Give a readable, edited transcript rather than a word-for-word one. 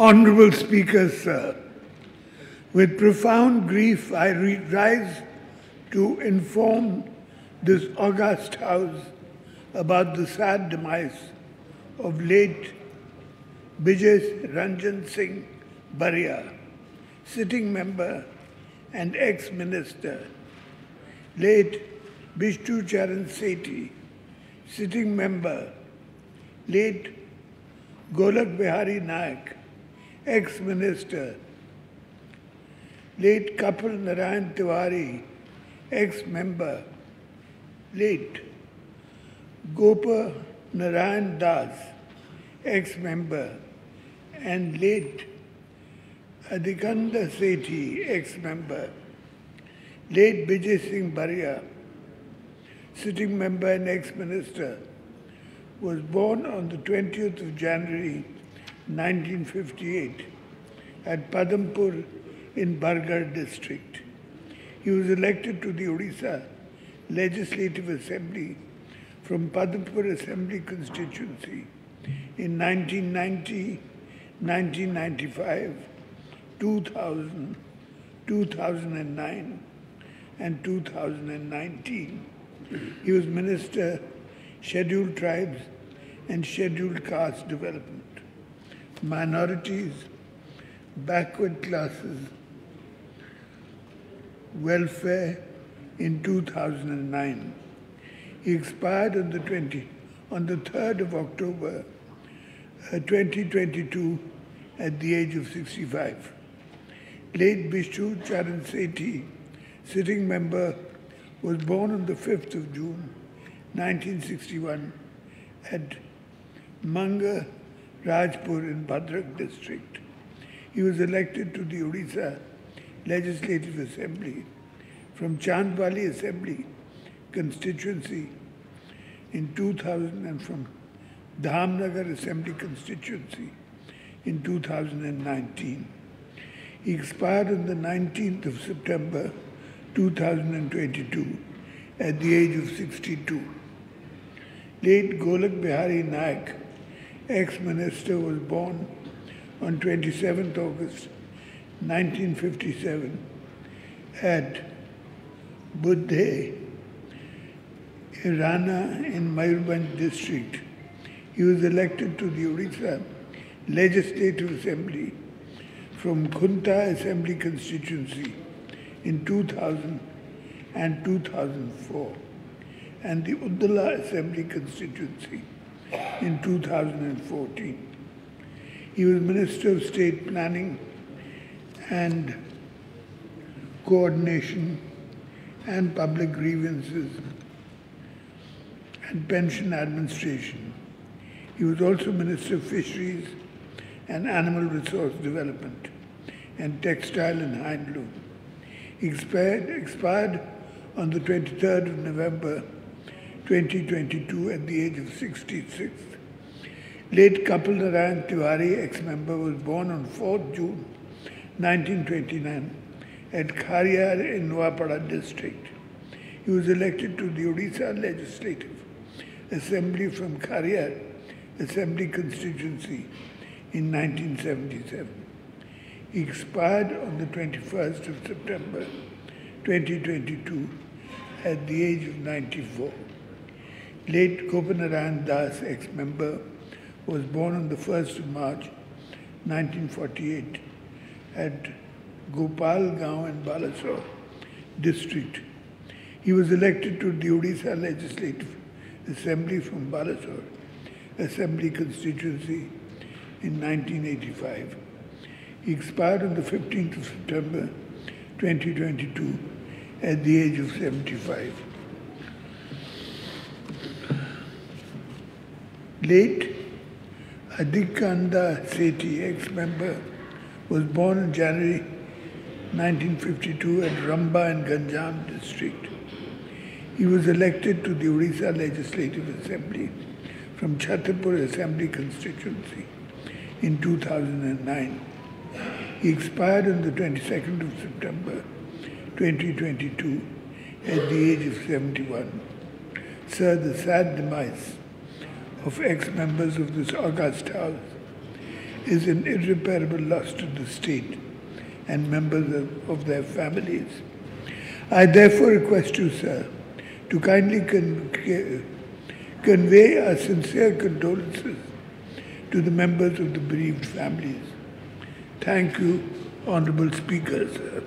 Honourable Speaker, sir, with profound grief I rise to inform this august House about the sad demise of late Bijesh Ranjan Singh Baria, sitting member and ex-minister, late Bishnu Charan Sethi, sitting member, late Golak Bihari Naik, ex-minister, late Kapil Narayan Tiwari, ex-member, late Gopa Narayan Das, ex-member, and late Adhikanda Sethi, ex-member, late Bijay Singh Bariha, sitting member and ex-minister, was born on the 20th of January 1958 at Padampur in Bargarh district. He was elected to the Odisha Legislative Assembly from Padampur Assembly constituency in 1990, 1995, 2000, 2009 and 2019. He was Minister, Scheduled Tribes and Scheduled Caste Development, Minorities, Backward Classes, Welfare in 2009. He expired on the 3rd of October 2022 at the age of 65. Late Bishnu Charan Sethi, sitting member, was born on the 5th of June 1961 at Manga Rajpur in Bhadrak district. He was elected to the Odisha Legislative Assembly from Chandbali Assembly constituency in 2000 and from Dhamnagar Assembly constituency in 2019. He expired on the 19th of September 2022 at the age of 62. Late Golak Bihari Naik, ex-minister, was born on 27th August 1957 at Budhe Irana in Mayurbhanj district. He was elected to the Odisha Legislative Assembly from Khunta Assembly constituency in 2000 and 2004 and the Uddala Assembly constituency in 2014. He was Minister of State Planning and Coordination and Public Grievances and Pension Administration. He was also Minister of Fisheries and Animal Resource Development and Textile and Handloom. He expired on the 23rd of November 2022 at the age of 66. Late Kapil Narayan Tiwari, ex-member, was born on 4th June 1929 at Khariyar in Noapada district. He was elected to the Odisha Legislative Assembly from Khariyar Assembly constituency in 1977. He expired on the 21st of September 2022 at the age of 94. Late Gopa Narayan Das, ex-member, was born on the 1st of March 1948 at Gopal Gaon in Balasore district. He was elected to the Odisha Legislative Assembly from Balasore Assembly constituency in 1985. He expired on the 15th of September 2022 at the age of 75. Late Adhikanda Sethi, ex-member, was born in January 1952 at Ramba in Ganjam district. He was elected to the Odisha Legislative Assembly from Chatrapur Assembly constituency in 2009. He expired on the 22nd of September 2022 at the age of 71. Sir, the sad demise of ex-members of this august House is an irreparable loss to the state and members of their families. I therefore request you, sir, to kindly convey our sincere condolences to the members of the bereaved families. Thank you, Honorable Speaker, sir.